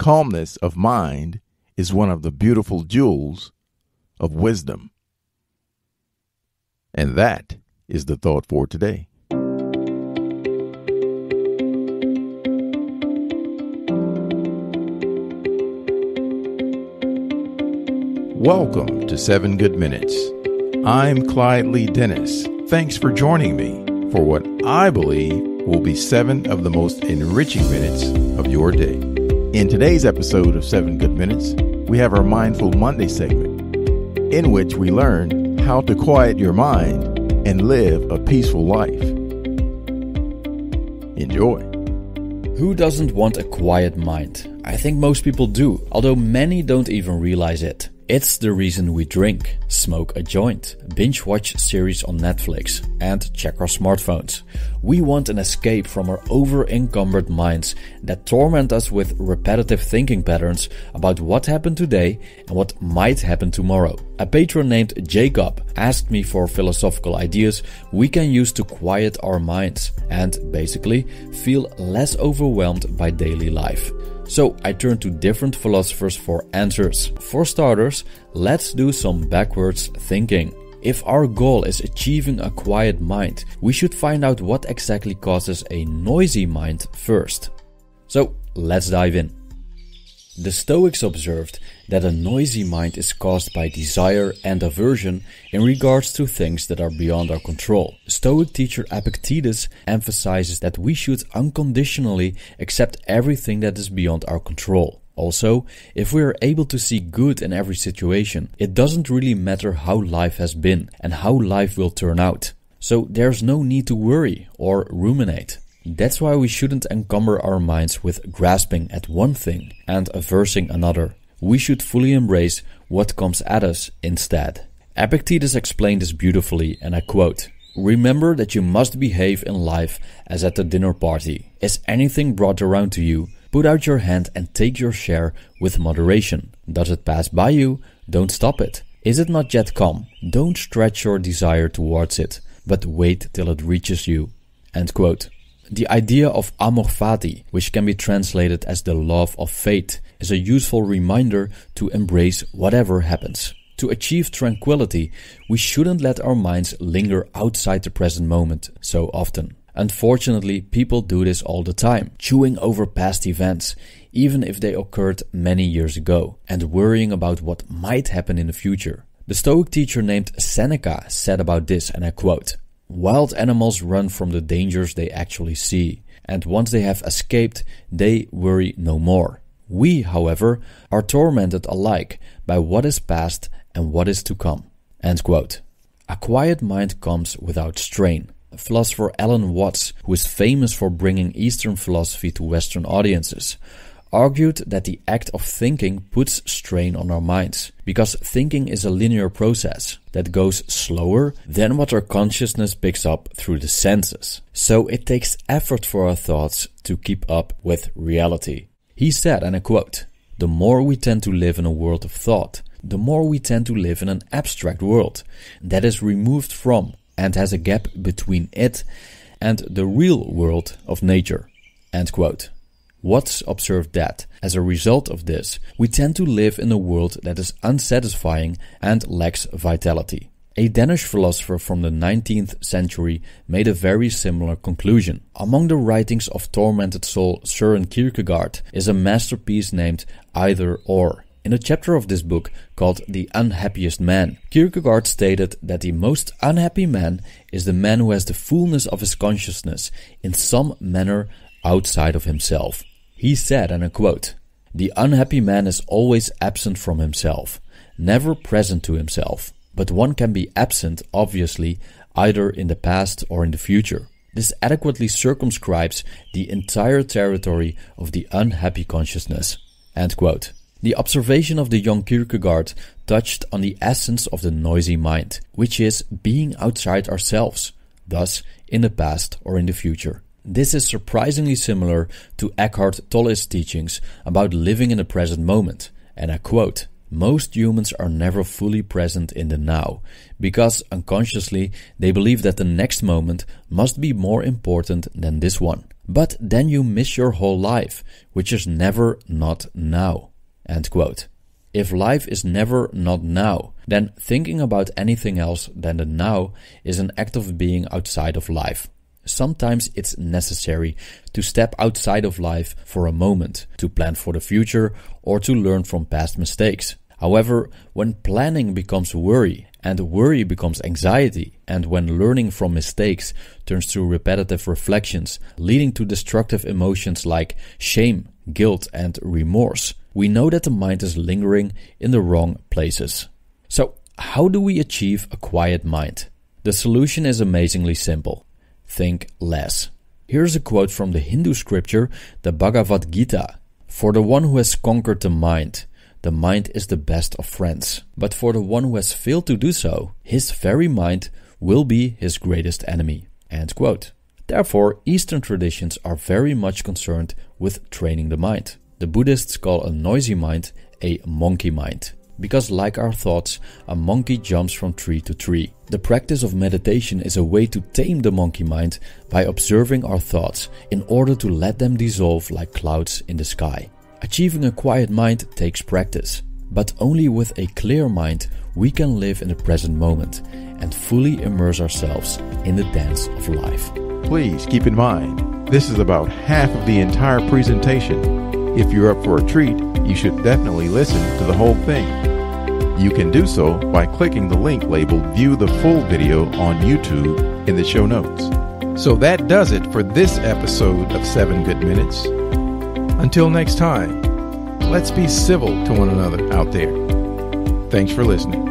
Calmness of mind is one of the beautiful jewels of wisdom. And that is the thought for today. Welcome to 7 Good Minutes. I'm Clyde Lee Dennis. Thanks for joining me for what I believe will be 7 of the most enriching minutes of your day. In today's episode of 7 Good Minutes, we have our Mindful Monday segment, in which we learn how to quiet your mind and live a peaceful life. Enjoy. Who doesn't want a quiet mind? I think most people do, although many don't even realize it. It's the reason we drink, smoke a joint, binge watch series on Netflix, and check our smartphones. We want an escape from our over-encumbered minds that torment us with repetitive thinking patterns about what happened today and what might happen tomorrow. A patron named Jacob asked me for philosophical ideas we can use to quiet our minds and basically feel less overwhelmed by daily life. So I turned to different philosophers for answers. For starters, let's do some backwards thinking. If our goal is achieving a quiet mind, we should find out what exactly causes a noisy mind first. So let's dive in. The Stoics observed that a noisy mind is caused by desire and aversion in regards to things that are beyond our control. Stoic teacher Epictetus emphasizes that we should unconditionally accept everything that is beyond our control. Also, if we are able to see good in every situation, it doesn't really matter how life has been and how life will turn out. So there's no need to worry or ruminate. That's why we shouldn't encumber our minds with grasping at one thing and aversing another. We should fully embrace what comes at us instead. Epictetus explained this beautifully, and I quote, "Remember that you must behave in life as at a dinner party. Is anything brought around to you? Put out your hand and take your share with moderation. Does it pass by you? Don't stop it. Is it not yet come? Don't stretch your desire towards it, but wait till it reaches you." End quote. The idea of amor fati, which can be translated as the love of fate, is a useful reminder to embrace whatever happens. To achieve tranquility, we shouldn't let our minds linger outside the present moment so often. Unfortunately, people do this all the time, chewing over past events, even if they occurred many years ago, and worrying about what might happen in the future. The Stoic teacher named Seneca said about this, and I quote, "Wild animals run from the dangers they actually see, and once they have escaped, they worry no more. We, however, are tormented alike by what is past and what is to come." End quote. A quiet mind comes without strain. Philosopher Alan Watts, who is famous for bringing Eastern philosophy to Western audiences, argued that the act of thinking puts strain on our minds, because thinking is a linear process that goes slower than what our consciousness picks up through the senses. So it takes effort for our thoughts to keep up with reality. He said, and I quote, "The more we tend to live in a world of thought, the more we tend to live in an abstract world that is removed from and has a gap between it and the real world of nature." End quote. Watts observed that, as a result of this, we tend to live in a world that is unsatisfying and lacks vitality. A Danish philosopher from the 19th century made a very similar conclusion. Among the writings of tormented soul Søren Kierkegaard is a masterpiece named Either Or. In a chapter of this book called The Unhappiest Man, Kierkegaard stated that the most unhappy man is the man who has the fullness of his consciousness in some manner outside of himself. He said, and I quote, "The unhappy man is always absent from himself, never present to himself, but one can be absent, obviously, either in the past or in the future. This adequately circumscribes the entire territory of the unhappy consciousness." End quote. The observation of the young Kierkegaard touched on the essence of the noisy mind, which is being outside ourselves, thus in the past or in the future. This is surprisingly similar to Eckhart Tolle's teachings about living in the present moment, and I quote, "Most humans are never fully present in the now, because unconsciously they believe that the next moment must be more important than this one. but then you miss your whole life, which is never not now." End quote. If life is never not now, then thinking about anything else than the now is an act of being outside of life. Sometimes it's necessary to step outside of life for a moment, to plan for the future or to learn from past mistakes. However, when planning becomes worry, and worry becomes anxiety, and when learning from mistakes turns to repetitive reflections, leading to destructive emotions like shame, guilt, and remorse, we know that the mind is lingering in the wrong places. So, how do we achieve a quiet mind? The solution is amazingly simple. Think less. Here's a quote from the Hindu scripture, the Bhagavad Gita. "For the one who has conquered the mind is the best of friends. But for the one who has failed to do so, his very mind will be his greatest enemy." End quote. Therefore, Eastern traditions are very much concerned with training the mind. The Buddhists call a noisy mind a monkey mind, because like our thoughts, a monkey jumps from tree to tree. The practice of meditation is a way to tame the monkey mind by observing our thoughts in order to let them dissolve like clouds in the sky. Achieving a quiet mind takes practice, but only with a clear mind we can live in the present moment and fully immerse ourselves in the dance of life. Please keep in mind, this is about half of the entire presentation. If you're up for a treat, you should definitely listen to the whole thing. You can do so by clicking the link labeled View the Full Video on YouTube in the show notes. So that does it for this episode of 7 Good Minutes. Until next time, let's be civil to one another out there. Thanks for listening.